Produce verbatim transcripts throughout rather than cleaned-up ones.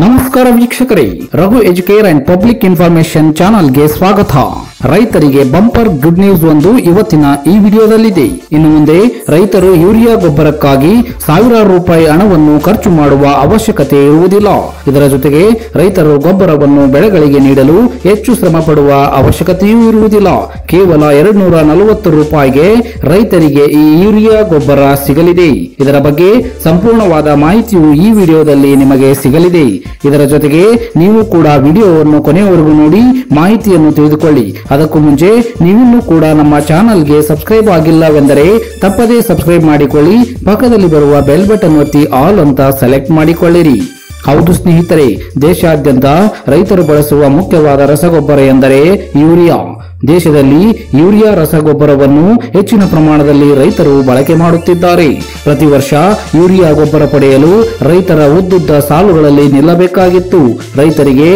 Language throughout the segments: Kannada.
ನಮಸ್ಕಾರ ವೀಕ್ಷಕರೇ, Raghu Educare and public information channel ಗೆ ಸ್ವಾಗತ। ರೈತರಿಗೆ ಬಂಪರ್ ಗುಡ್ ನ್ಯೂಸ್ ಒಂದು ಇವತ್ತಿನ ಈ ವಿಡಿಯೋದಲ್ಲಿದೆ। ಇನ್ನು ಮುಂದೆ ರೈತರು ಯೂರಿಯಾ ಗೊಬ್ಬರಕ್ಕಾಗಿ ಸಾವಿರಾರು ರೂಪಾಯಿ ಹಣವನ್ನು ಖರ್ಚು ಮಾಡುವ ಅವಶ್ಯಕತೆ ಇರುವುದಿಲ್ಲ। ಇದರ ಜೊತೆಗೆ ರೈತರು ಗೊಬ್ಬರವನ್ನು ಬೆಳೆಗಳಿಗೆ ನೀಡಲು ಹೆಚ್ಚು ಶ್ರಮ ಪಡುವ ಅವಶ್ಯಕತೆಯೂ ಇರುವುದಿಲ್ಲ। ಕೇವಲ ಎರಡು ನೂರ ನಲವತ್ತು ರೂಪಾಯಿಗೆ ರೈತರಿಗೆ ಈ ಯೂರಿಯಾ ಗೊಬ್ಬರ ಸಿಗಲಿದೆ। ಇದರ ಬಗ್ಗೆ ಸಂಪೂರ್ಣವಾದ ಮಾಹಿತಿಯು ಈ ವಿಡಿಯೋದಲ್ಲಿ ನಿಮಗೆ ಸಿಗಲಿದೆ। ಇದರ ಜೊತೆಗೆ ನೀವು ಕೂಡ ವಿಡಿಯೋವನ್ನು ಕೊನೆಯವರೆಗೂ ನೋಡಿ ಮಾಹಿತಿಯನ್ನು ತಿಳಿದುಕೊಳ್ಳಿ। ಅದಕ್ಕೂ ಮುಂಚೆ ನೀವಿನ್ನೂ ಕೂಡ ನಮ್ಮ ಚಾನೆಲ್ಗೆ ಸಬ್ಸ್ಕ್ರೈಬ್ ಆಗಿಲ್ಲವೆಂದರೆ ತಪ್ಪದೇ ಸಬ್ಸ್ಕ್ರೈಬ್ ಮಾಡಿಕೊಳ್ಳಿ। ಪಕ್ಕದಲ್ಲಿ ಬರುವ ಬೆಲ್ ಬಟನ್ ಒತ್ತಿ ಆಲ್ ಅಂತ ಸೆಲೆಕ್ಟ್ ಮಾಡಿಕೊಳ್ಳಿರಿ। ಹೌದು ಸ್ನೇಹಿತರೆ, ದೇಶಾದ್ಯಂತ ರೈತರು ಬಳಸುವ ಮುಖ್ಯವಾದ ರಸಗೊಬ್ಬರ ಎಂದರೆ ಯೂರಿಯಾ। ದೇಶದಲ್ಲಿ ಯೂರಿಯಾ ರಸಗೊಬ್ಬರವನ್ನು ಹೆಚ್ಚಿನ ಪ್ರಮಾಣದಲ್ಲಿ ರೈತರು ಬಳಕೆ ಮಾಡುತ್ತಿದ್ದಾರೆ। ಪ್ರತಿ ವರ್ಷ ಯೂರಿಯಾ ಗೊಬ್ಬರ ಪಡೆಯಲು ರೈತರ ಉದ್ದುದ್ದ ಸಾಲುಗಳಲ್ಲಿ ನಿಲ್ಲಬೇಕಾಗಿತ್ತು। ರೈತರಿಗೆ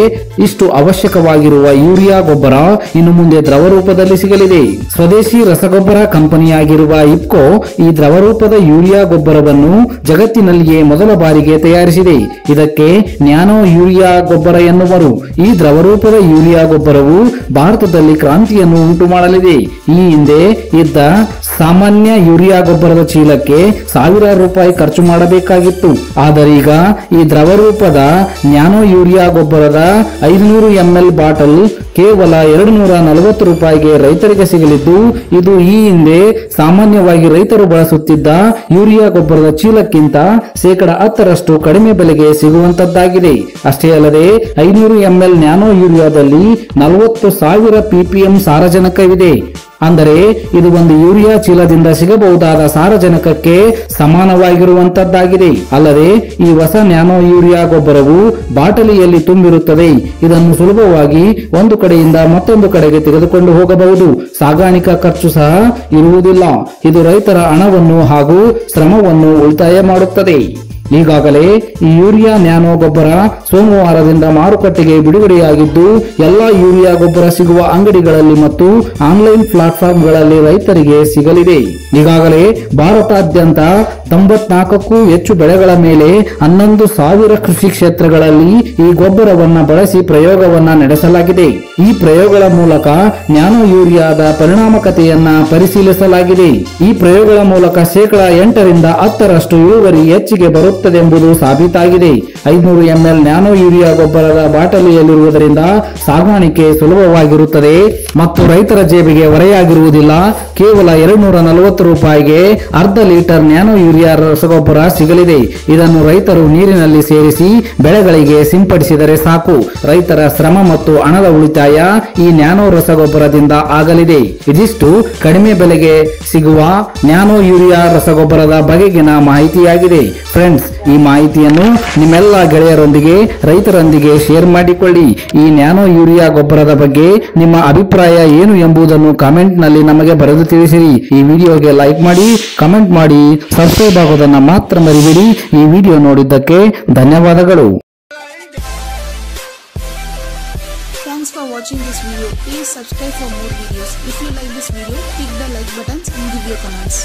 ಇಷ್ಟು ಅವಶ್ಯಕವಾಗಿರುವ ಯೂರಿಯಾ ಗೊಬ್ಬರ ಇನ್ನು ಮುಂದೆ ದ್ರವ ರೂಪದಲ್ಲಿ ಸಿಗಲಿದೆ। ಸ್ವದೇಶಿ ರಸಗೊಬ್ಬರ ಕಂಪನಿಯಾಗಿರುವ ಇಪ್ಕೋ ಈ ದ್ರವ ರೂಪದ ಯೂರಿಯಾ ಗೊಬ್ಬರವನ್ನು ಜಗತ್ತಿನಲ್ಲಿಯೇ ಮೊದಲ ಬಾರಿಗೆ ತಯಾರಿಸಿದೆ। ಇದಕ್ಕೆ ನ್ಯಾನೋ ಯೂರಿಯಾ ಗೊಬ್ಬರ ಎನ್ನುವರು। ಈ ದ್ರವ ರೂಪದ ಯೂರಿಯಾ ಗೊಬ್ಬರವು ಭಾರತದಲ್ಲಿ ಕ್ರಾಂತಿ ಉಂಟು ಮಾಡಲಿದೆ। ಈ ಹಿಂದೆ ಇದ್ದ ಸಾಮಾನ್ಯ ಯೂರಿಯಾ ಗೊಬ್ಬರದ ಚೀಲಕ್ಕೆ ಸಾವಿರಾರು ರೂಪಾಯಿ ಖರ್ಚು ಮಾಡಬೇಕಾಗಿತ್ತು, ಆದರೆ ಈಗ ಈ ದ್ರವ ರೂಪದ ನ್ಯಾನೋ ಯೂರಿಯಾ ಗೊಬ್ಬರದ ಐನೂರು ಎಂಎಲ್ ಬಾಟಲ್ ಕೇವಲ ಎರಡು ನೂರ ನಲವತ್ತು ರೂಪಾಯಿಗೆ ರೈತರಿಗೆ ಸಿಗಲಿದ್ದು, ಇದು ಈ ಹಿಂದೆ ಸಾಮಾನ್ಯವಾಗಿ ರೈತರು ಬಳಸುತ್ತಿದ್ದ ಯೂರಿಯಾ ಗೊಬ್ಬರದ ಚೀಲಕ್ಕಿಂತ ಶೇಕಡ ಹತ್ತರಷ್ಟು ಕಡಿಮೆ ಬೆಲೆಗೆ ಸಿಗುವಂತದ್ದಾಗಿದೆ। ಅಷ್ಟೇ ಅಲ್ಲದೆ ಐನೂರು ಎಂಎಲ್ ನ್ಯಾನೋ ಯೂರಿಯಾದಲ್ಲಿ ನಲವತ್ತು ಸಾವಿರ ಪಿಪಿಎಂ ಸಾರಜನಕವಿದೆ, ಅಂದರೆ ಇದು ಒಂದು ಯೂರಿಯಾ ಚೀಲದಿಂದ ಸಿಗಬಹುದಾದ ಸಾರಜನಕಕ್ಕೆ ಸಮಾನವಾಗಿರುವಂತದ್ದಾಗಿದೆ। ಅಲ್ಲದೆ ಈ ಹೊಸ ನ್ಯಾನೋ ಯೂರಿಯಾ ಗೊಬ್ಬರವು ಬಾಟಲಿಯಲ್ಲಿ ತುಂಬಿರುತ್ತದೆ। ಇದನ್ನು ಸುಲಭವಾಗಿ ಒಂದು ಕಡೆಯಿಂದ ಮತ್ತೊಂದು ಕಡೆಗೆ ತೆಗೆದುಕೊಂಡು ಹೋಗಬಹುದು, ಸಾಗಾಣಿಕಾ ಖರ್ಚು ಸಹ ಇರುವುದಿಲ್ಲ। ಇದು ರೈತರ ಹಣವನ್ನು ಹಾಗೂ ಶ್ರಮವನ್ನು ಉಳಿತಾಯ ಮಾಡುತ್ತದೆ। ಈಗಾಗಲೇ ಈ ಯೂರಿಯಾ ನ್ಯಾನೋ ಗೊಬ್ಬರ ಸೋಮವಾರದಿಂದ ಮಾರುಕಟ್ಟೆಗೆ ಬಿಡುಗಡೆಯಾಗಿದ್ದು, ಎಲ್ಲಾ ಯೂರಿಯಾ ಗೊಬ್ಬರ ಸಿಗುವ ಅಂಗಡಿಗಳಲ್ಲಿ ಮತ್ತು ಆನ್ಲೈನ್ ಪ್ಲಾಟ್ಫಾರ್ಮ್ಗಳಲ್ಲಿ ರೈತರಿಗೆ ಸಿಗಲಿದೆ। ಈಗಾಗಲೇ ಭಾರತಾದ್ಯಂತ ತೊಂಬತ್ನಾಲ್ಕಕ್ಕೂ ಹೆಚ್ಚು ಬೆಳೆಗಳ ಮೇಲೆ ಹನ್ನೊಂದು ಸಾವಿರ ಕೃಷಿ ಕ್ಷೇತ್ರಗಳಲ್ಲಿ ಈ ಗೊಬ್ಬರವನ್ನು ಬಳಸಿ ಪ್ರಯೋಗವನ್ನ ನಡೆಸಲಾಗಿದೆ। ಈ ಪ್ರಯೋಗಗಳ ಮೂಲಕ ನ್ಯಾನೋ ಯೂರಿಯಾದ ಪರಿಣಾಮಕತೆಯನ್ನ ಪರಿಶೀಲಿಸಲಾಗಿದೆ। ಈ ಪ್ರಯೋಗಗಳ ಮೂಲಕ ಶೇಕಡಾ ಎಂಟರಿಂದ ಹತ್ತರಷ್ಟು ಇಳುವರಿ ಹೆಚ್ಚಿಗೆ ಬರುತ್ತದೆ ಎಂಬುದು ಸಾಬೀತಾಗಿದೆ। ಐನೂರು ಎಂಎಲ್ ನ್ಯಾನೋ ಯೂರಿಯಾ ಗೊಬ್ಬರದ ಬಾಟಲಿಯಲ್ಲಿರುವುದರಿಂದ ಸಾಗಾಣಿಕೆ ಸುಲಭವಾಗಿರುತ್ತದೆ ಮತ್ತು ರೈತರ ಜೇಬಿಗೆ ಹೊರೆಯಾಗಿರುವುದಿಲ್ಲ। ಕೇವಲ ಎರಡು ನೂರ ನಲವತ್ತು ರೂಪಾಯಿಗೆ ಅರ್ಧ ಲೀಟರ್ ನ್ಯಾನೋ ಯೂರಿಯಾ ರಸಗೊಬ್ಬರ ಸಿಗಲಿದೆ। ಇದನ್ನು ರೈತರು ನೀರಿನಲ್ಲಿ ಸೇರಿಸಿ ಬೆಳೆಗಳಿಗೆ ಸಿಂಪಡಿಸಿದರೆ ಸಾಕು, ರೈತರ ಶ್ರಮ ಮತ್ತು ಹಣದ ಉಳಿತಾಯ ಈ ನ್ಯಾನೋ ರಸಗೊಬ್ಬರದಿಂದ ಆಗಲಿದೆ। ಇದಿಷ್ಟು ಕಡಿಮೆ ಬೆಲೆಗೆ ಸಿಗುವ ನ್ಯಾನೋ ಯೂರಿಯಾ ರಸಗೊಬ್ಬರದ ಬಗೆಗಿನ ಮಾಹಿತಿಯಾಗಿದೆ। ಫ್ರೆಂಡ್ಸ್, ಈ ಮಾಹಿತಿಯನ್ನು ನಿಮ್ಮೆಲ್ಲ ಗೆಳೆಯರೊಂದಿಗೆ ರೈತರೊಂದಿಗೆ ಶೇರ್ ಮಾಡಿಕೊಳ್ಳಿ। ಈ ನ್ಯಾನೋ ಯೂರಿಯಾ ಗೊಬ್ಬರದ ಬಗ್ಗೆ ನಿಮ್ಮ ಅಭಿಪ್ರಾಯ ಏನು ಎಂಬುದನ್ನು ಕಾಮೆಂಟ್ ನಲ್ಲಿ ನಮಗೆ ಬರೆದು ತಿಳಿಸಿರಿ। ಈ ವಿಡಿಯೋಗೆ ಲೈಕ್ ಮಾಡಿ, ಕಮೆಂಟ್ ಮಾಡಿ, ಸಬ್ಸ್ಕ್ರೈಬ್ ಆಗೋದನ್ನು ಮಾತ್ರ ಮರಿಬೇಡಿ। ಈ ವಿಡಿಯೋ ನೋಡಿದ್ದಕ್ಕೆ ಧನ್ಯವಾದಗಳು। Thanks for watching this video. Please subscribe for more videos. If you like this video, click the like buttons and give your comments.